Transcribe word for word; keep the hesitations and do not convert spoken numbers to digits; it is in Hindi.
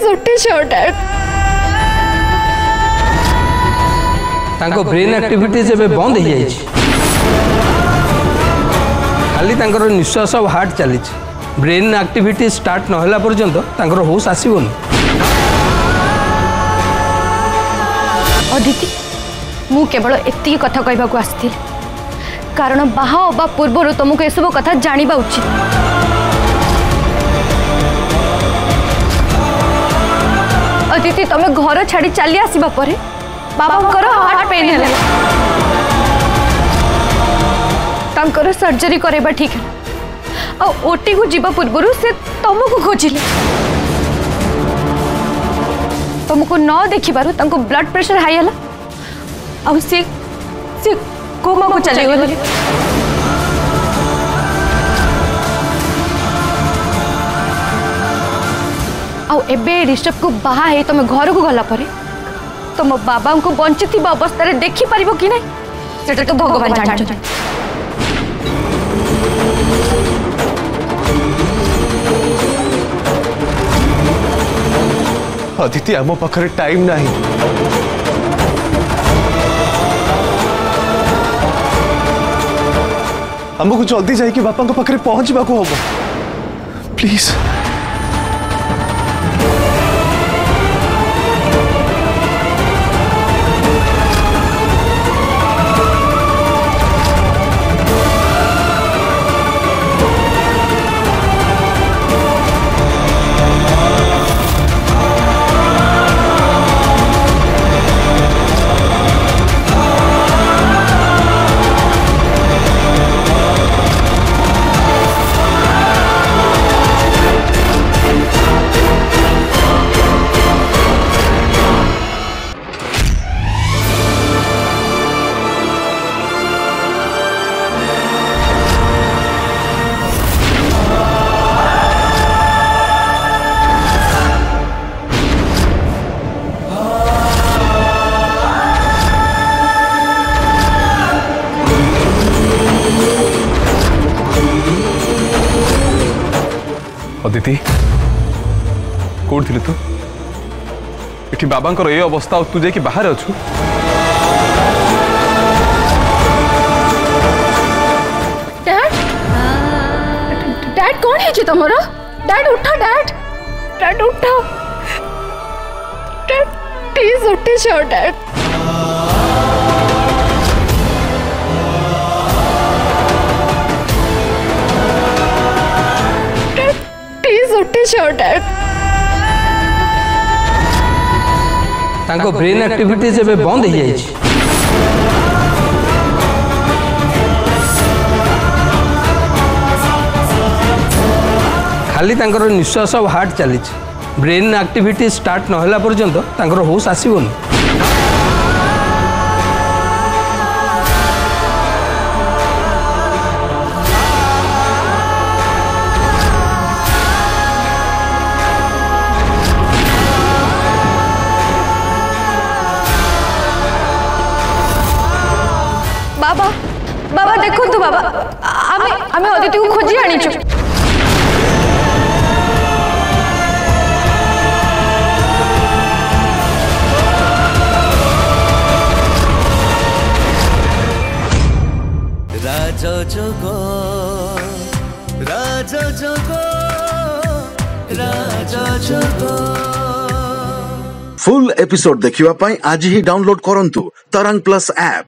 छोटे छोटे तांको ब्रेन एक्टिविटी जब बंद हो जाए खाली तांकर निश्वास और हार्ट चली ब्रेन एक्टिविटी स्टार्ट नहला पर्यंत तांकर होश आसवन। अदिति मु केवल एति कथा कहबाक आसी कारण बाहा होबा पूर्व तुमको यह सब कथा जाना उचित। अदिति तुम्हें घर छाड़ी चली आसवा पर बाबांकर हार्ट पेन है तांकर सर्जरी करवा ठीक है आ ओटी को जीवा पूर्व से तुमको खोजिले तुमको न देखिबारु तांको ब्लड प्रेशर हाई है आ सी सी कोमा को चले गले। आउ एबे ऋषभ को बाहा है तुम घर को गला पर तुम बाबा को बंचित अवस्था देखी पार कि ना सेटा तो भगवान जानते। अदिति आम पाखे टाइम ना आमको जल्दी जाइए बापा पाखे पहुँचवा को हम प्लीज। अदिति कौन थी तू ये बाबा ये अवस्था तू जा बाहर अच्छु डैड कौन है तुम डैड उठ डैड डैड उठ डैड प्लीज उठे छो डैड। तांको ब्रेन एक्टिविटी जब बंद हो जाए खाली तांकर निश्वास और हार्ट चली ब्रेन एक्टिविटी स्टार्ट नहला पर्यंत तांकर होश आसवन। राजयोग राजयोग राजयोग फुल एपिसोड देखिवा पाई आज ही डाउनलोड करंतु तरंग प्लस ऐप।